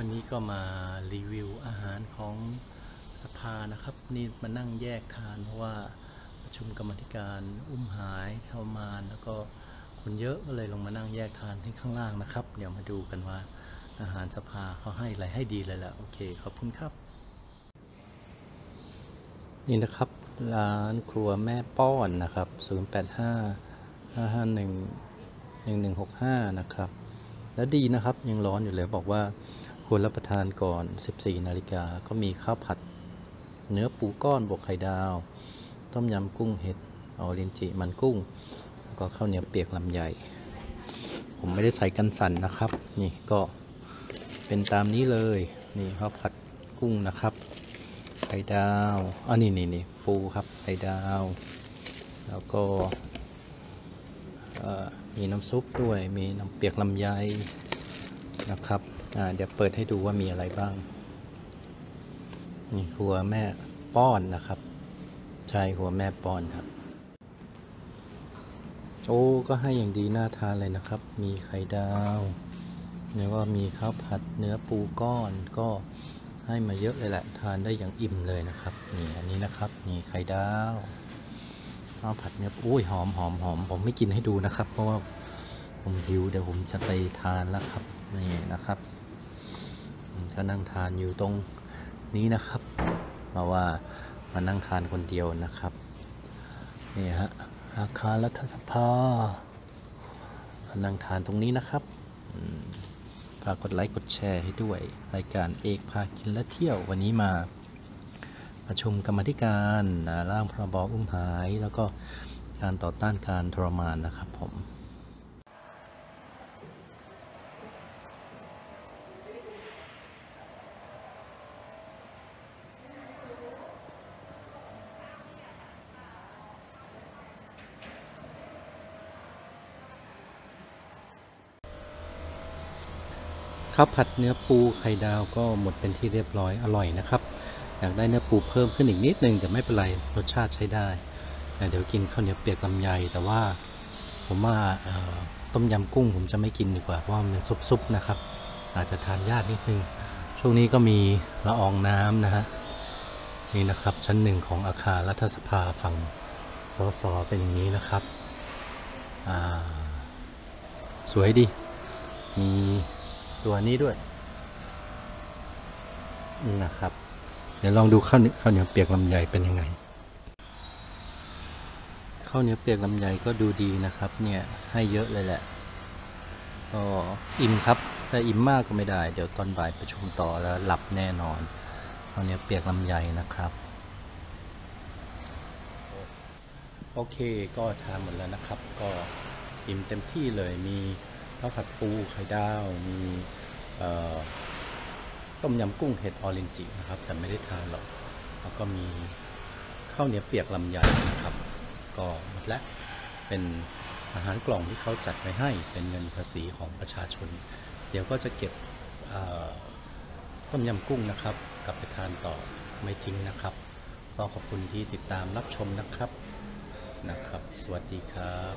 วันนี้ก็มารีวิวอาหารของสภานะครับนี่มานั่งแยกทานเพราะว่าประชุมกรรมธิการอุ้มหายเข้ามาแล้วก็คนเยอะก็เลยลงมานั่งแยกทานที่ข้างล่างนะครับเดี๋ยวมาดูกันว่าอาหารสภาเขาให้อะไรให้ดีเลยแหละโอเคขอบคุณครับนี่นะครับร้านครัวแม่ป้อนนะครับ085-551-1165นะครับและดีนะครับยังร้อนอยู่เลยบอกว่าควรรับประทานก่อน 14 นาฬิกาก็มีข้าวผัดเนื้อปูก้อนบวกไข่ดาวต้มยำกุ้งเห็ดออรินจิมันกุ้งแล้วก็ข้าวเหนียวเปียกลำไยผมไม่ได้ใส่กันสั่นนะครับนี่ก็เป็นตามนี้เลยนี่ข้าวผัดกุ้งนะครับไข่ดาวอ๋อนี่ปูครับไข่ดาวแล้วก็มีน้ำซุปด้วยมีน้ำเปียกลำไยนะครับเดี๋ยวเปิดให้ดูว่ามีอะไรบ้างนี่หัวแม่ป้อนนะครับใช่หัวแม่ป้อนครับโอ้ก็ให้อย่างดีน่าทานเลยนะครับมีไข่ดาวแล้วก็มีข้าวผัดเนื้อปูก้อนก็ให้มาเยอะเลยแหละทานได้อย่างอิ่มเลยนะครับนี่อันนี้นะครับนี่ไข่ดาวข้าวผัดเนื้ออุ้ยหอมผมไม่กินให้ดูนะครับเพราะว่าผมหิวเดี๋ยวผมจะไปทานแล้วครับนี่นะครับก็นั่งทานอยู่ตรงนี้นะครับมาว่ามานั่งทานคนเดียวนะครับนี่ฮะอาคารรัฐสภามานั่งทานตรงนี้นะครับฝากกดไลค์กดแชร์ให้ด้วยรายการเอกพากินและเที่ยววันนี้มาประชุมกรรมธิการร่างพรบอุ้มหายแล้วก็การต่อต้านการทรมานนะครับผมข้าวผัดเนื้อปูไข่ดาวก็หมดเป็นที่เรียบร้อยอร่อยนะครับอยากได้เนื้อปูเพิ่มขึ้นอีกนิดนึงแต่ไม่เป็นไรรสชาติใช้ได้เดี๋ยวกินข้าวเหนียวเปียกลำไยแต่ว่าผมว่าต้มยำกุ้งผมจะไม่กินดีกว่าเพราะว่ามันซุบๆนะครับอาจจะทานยากนิดนึงช่วงนี้ก็มีละอองน้ำนะฮะนี่นะครับชั้นหนึ่งของอาคารรัฐสภาฝั่งสสเป็นอย่างนี้นะครับสวยดีมีตัวนี้ด้วยนะครับเดี๋ยวลองดูข้าวเหนียวเปียกลำไยเป็นยังไงข้าวเหนียวเปียกลำไยก็ดูดีนะครับเนี่ยให้เยอะเลยแหละก็อิ่มครับแต่อิ่มมากก็ไม่ได้เดี๋ยวตอนบ่ายประชุมต่อแล้วหลับแน่นอนข้าวเหนียวเปียกลำไยนะครับโอเคก็ทานหมดแล้วนะครับก็อิ่มเต็มที่เลยมีข้าวผัดปูไข่ดาวมีต้มยำกุ้งเห็ดออรินจินะครับแต่ไม่ได้ทานหรอกแล้วก็มีข้าวเหนียวเปียกลำไยนะครับก็หมดแล้วเป็นอาหารกล่องที่เขาจัดไว้ให้เป็นเงินภาษีของประชาชนเดี๋ยวก็จะเก็บต้มยำกุ้งนะครับกลับไปทานต่อไม่ทิ้งนะครับก็ขอบคุณที่ติดตามรับชมนะครับสวัสดีครับ